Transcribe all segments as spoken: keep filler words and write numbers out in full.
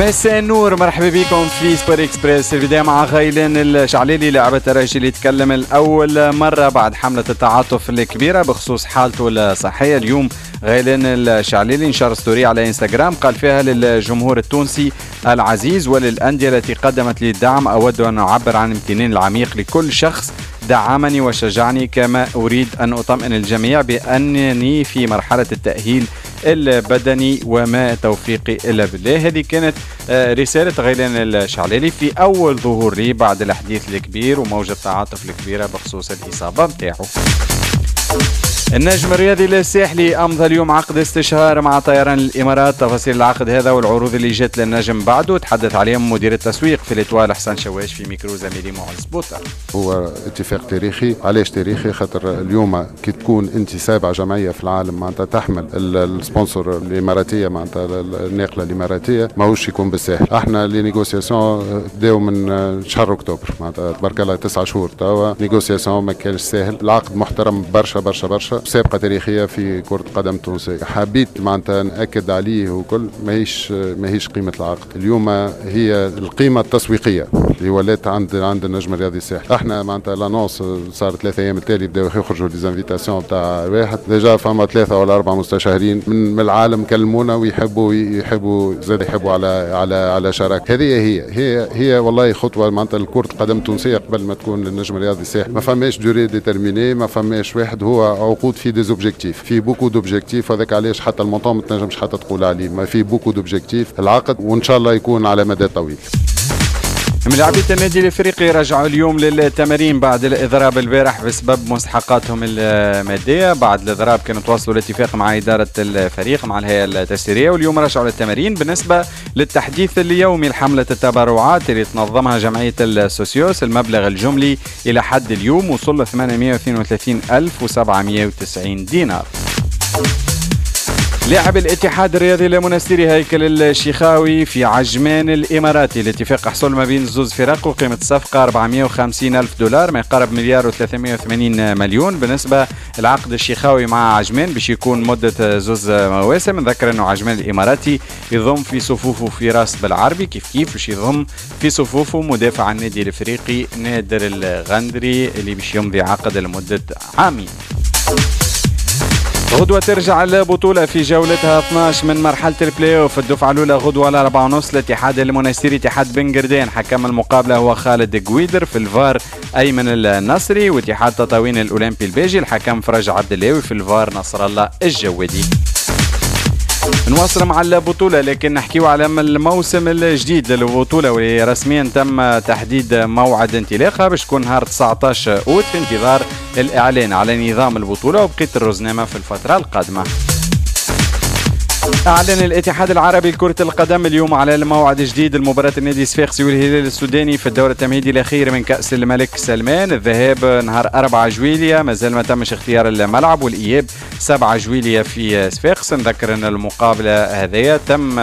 مساء النور، مرحبا بكم في سبور اكسبريس. في البدايه مع غيلان الشعليلي لاعب الترجي اللي يتكلم الاول مره بعد حمله التعاطف الكبيره بخصوص حالته الصحيه. اليوم غيلان الشعليلي نشر ستوري على انستغرام قال فيها للجمهور التونسي العزيز وللانديه التي قدمت لي الدعم، اود ان اعبر عن امتناني العميق لكل شخص دعمني وشجعني، كما أريد أن أطمئن الجميع بأنني في مرحلة التأهيل البدني وما توفيقي إلا بالله. هذه كانت رسالة غيلان الشعليلي في أول ظهور لي بعد الحديث الكبير وموجة التعاطف الكبيرة بخصوص الإصابة متاعه. النجم الرياضي الساحلي أمضى اليوم عقد استشهار مع طيران الامارات. تفاصيل العقد هذا والعروض اللي جات للنجم بعده تحدث عليهم مدير التسويق في الاتوال حسن شواش في ميكرو زميلي معز بوطر. هو اتفاق تاريخي. علاش تاريخي؟ خاطر اليوم كي تكون انت سابع جمعيه في العالم معناتها تحمل السبونسور الاماراتيه معناتها الناقله الاماراتيه ماهوش يكون بالساحل. احنا لي نيغوسياسيون بداو من شهر اكتوبر معناتها تبارك الله تسع شهور توا نيغوسياسيون ما كانش ساهل. العقد محترم برشا برشا برشا، سابقه تاريخيه في كره القدم التونسيه. حبيت معناتها ناكد عليه وكل ماهيش ماهيش قيمه العقد اليوم، هي القيمه التسويقيه اللي ولات عند عند النجم الرياضي الساحلي. احنا معناتها لانونس صار ثلاثة ايام التالي بداو يخرجوا ديزانفيتاسيون تاع واحد ديجا فما ثلاثه ولا اربعه مستشارين من العالم كلمونا ويحبوا يحبوا زاد يحبوا على على على شراكه. هذه هي هي هي والله خطوه معناتها لكره القدم التونسيه قبل ما تكون النجم الرياضي الساحلي. ما فماش دوري ديترميني، ما فماش واحد هو عقود في دي زوبجيكتيف، في بوكو دوبجيكتيف. هذاك علاش حتى المونطون ما تنجمش حتى تقول عليه، ما في بوكو دوبجيكتيف العقد وان شاء الله يكون على مدى طويل. ملاعبية النادي الافريقي رجعوا اليوم للتمارين بعد الاضراب البارح بسبب مستحقاتهم الماديه. بعد الاضراب كانوا تواصلوا الاتفاق مع اداره الفريق مع الهيئه التسييريه واليوم رجعوا للتمارين. بالنسبه للتحديث اليومي لحمله التبرعات اللي تنظمها جمعيه السوسيوس، المبلغ الجملي الى حد اليوم وصل ل ثمانمئة واثنين وثلاثين ألف وسبعمئة وتسعين دينار. لاعب الاتحاد الرياضي المونستيري هيكل الشيخاوي في عجمان الإماراتي، الاتفاق حصل ما بين الزوز فرق وقيمة الصفقة أربعمئة وخمسين ألف دولار ما يقارب مليار وثلاثمئة وثمانين مليون. بالنسبة لعقد الشيخاوي مع عجمان باش يكون مدة زوز مواسم. نذكر أنه عجمان الإماراتي يضم في صفوفه فراس بالعربي كيف كيف باش يضم في صفوفه مدافع النادي الإفريقي نادر الغندري اللي باش يمضي عقد لمدة عامين. غدوة ترجع البطولة في جولتها اثناعش من مرحلة البلاي اوف. الدفعة الأولى غدوة على أربعة ونص الاتحاد المونستيري اتحاد بن قردان. حكم المقابلة هو خالد قويدر، في الفار أيمن الناصري، واتحاد تطاوين الأولمبي الباجي الحكم فرج عبداللاوي، في الفار نصر الله الجودي. نواصل مع البطولة لكن نحكيو على الموسم الجديد للبطولة واللي رسميا تم تحديد موعد انطلاقها باش تكون نهار تسعطاش أوت في انتظار الإعلان على نظام البطولة وبقية الرزنامة في الفترة القادمة. أعلن الاتحاد العربي لكرة القدم اليوم على الموعد الجديد لمباراة النادي الصفاقسي والهلال السوداني في الدور التمهيدي الأخير من كأس الملك سلمان. الذهاب نهار أربعة جويلية، مازال ما تمش اختيار الملعب، والإياب سبعة جويلية في صفاقس. نذكر أن المقابلة هذيا تم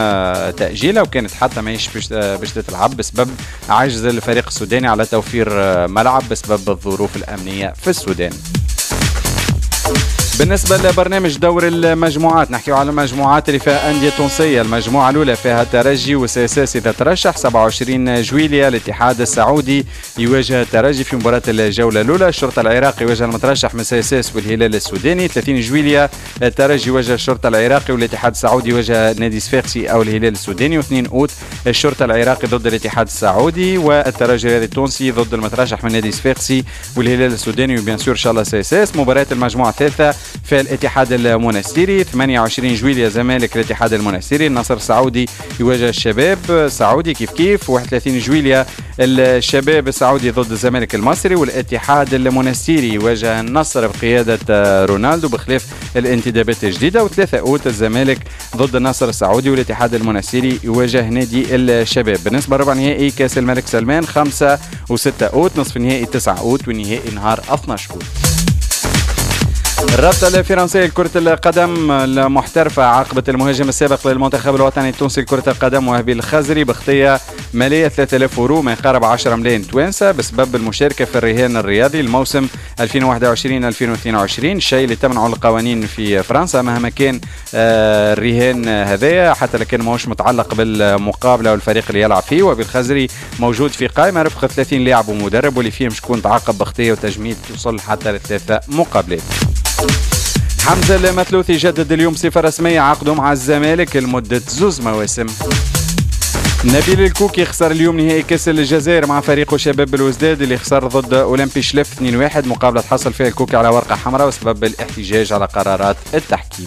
تأجيلها وكانت حتى ماهيش باش تتلعب بسبب عجز الفريق السوداني على توفير ملعب بسبب الظروف الأمنية في السودان. بالنسبة لبرنامج دور المجموعات نحكيو على المجموعات اللي فيها أندية تونسية. المجموعة الأولى فيها الترجي وسي أساس إذا ترشح. سبعة وعشرين جويلية الاتحاد السعودي يواجه الترجي في مباراة الجولة الأولى. الشرطة العراقي يواجه المترشح من سي أساس والهلال السوداني. ثلاثين جويلية الترجي يواجه الشرطة العراقي والاتحاد السعودي يواجه نادي الصفاقسي أو الهلال السوداني. واثنين أوت الشرطة العراقي ضد الاتحاد السعودي، والترجي الرياضي التونسي ضد المترشح من نادي الصفاقسي والهلال السوداني وبيان سور إن شاء الله سي أساس. مباراة المجموعة الثالثة في الاتحاد المونستيري. ثمانية وعشرين جويلية زمالك الاتحاد المونستيري. النصر السعودي يواجه الشباب السعودي كيف كيف. واحد وثلاثين جويلية الشباب السعودي ضد الزمالك المصري. والاتحاد المونستيري يواجه النصر بقيادة رونالدو بخلاف الانتدابات الجديدة. وثلاثة أوت الزمالك ضد النصر السعودي والاتحاد المونستيري يواجه نادي الشباب. بالنسبة لربع نهائي كأس الملك سلمان خمسة وستة أوت، نصف النهائي تسعة أوت، والنهائي نهار اثناعش أوت. الرابطة الفرنسية لكرة القدم المحترفة عاقبت المهاجم السابق للمنتخب الوطني التونسي لكرة القدم وهبي الخزري بغطية مالية ثلاثة آلاف يورو ما يقارب عشرة ملايين توانسة بسبب المشاركة في الرهان الرياضي الموسم ألفين وواحد وعشرين ألفين واثنين وعشرين، شيء اللي تمنعه القوانين في فرنسا مهما كان الرهان هذايا حتى لو كان ماهوش متعلق بالمقابلة والفريق اللي يلعب فيه. وهبي الخزري موجود في قائمة رفقة ثلاثين لاعب ومدرب واللي فيهم شكون تعاقب بغطية وتجميد توصل حتى لثلاثة مقابلات. حمزة اللي مثلوثي جدد اليوم صفة رسمية عقده مع الزمالك لمدة زوز مواسم. نبيل الكوكي خسر اليوم نهائي كاس الجزائر مع فريقه شباب الوزداد اللي خسر ضد أولمبي شلف اثنين واحد، مقابلة حصل فيها الكوكي على ورقة حمراء وسبب الاحتجاج على قرارات التحكيم.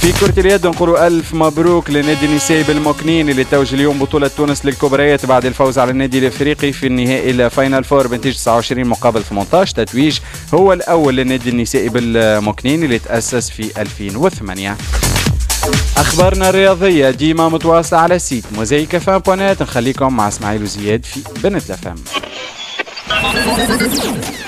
في كرة اليد نقولوا ألف مبروك للنادي النسائي بالمكنين اللي توج اليوم بطولة تونس للكبريات بعد الفوز على النادي الافريقي في النهائي الفاينال فور بنتيجة تسعة وعشرين مقابل ثمانية عشر، تتويج هو الأول للنادي النسائي بالمكنين اللي تأسس في ألفين وثمانية. أخبارنا الرياضية ديما متواصلة على سيت موزايك اف ام بوانات، نخليكم مع إسماعيل وزياد في بنت اف ام.